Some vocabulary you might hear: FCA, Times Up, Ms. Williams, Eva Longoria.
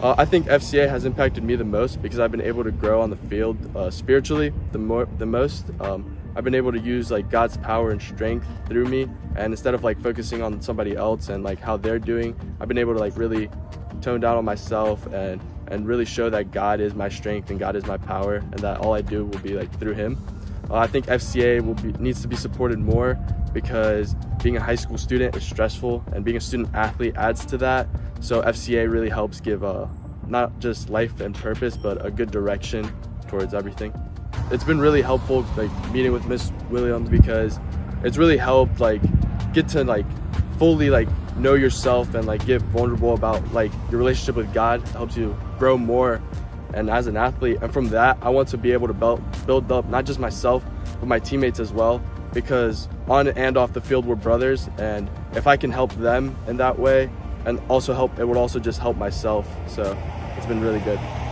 I think FCA has impacted me the most because I've been able to grow on the field spiritually the most. I've been able to use like God's power and strength through me, and instead of like focusing on somebody else and like how they're doing, I've been able to like really tone down on myself and really show that God is my strength and God is my power, and that all I do will be like through Him. I think FCA needs to be supported more, because being a high school student is stressful, and being a student athlete adds to that. So FCA really helps give not just life and purpose, but a good direction towards everything. It's been really helpful, like meeting with Ms. Williams, because it's really helped like get to like fully like know yourself and like get vulnerable about like your relationship with God. It helps you grow more and as an athlete. And from that, I want to be able to build up not just myself, but my teammates as well, because on and off the field, we're brothers. And if I can help them in that way, and also it would also just help myself. So it's been really good.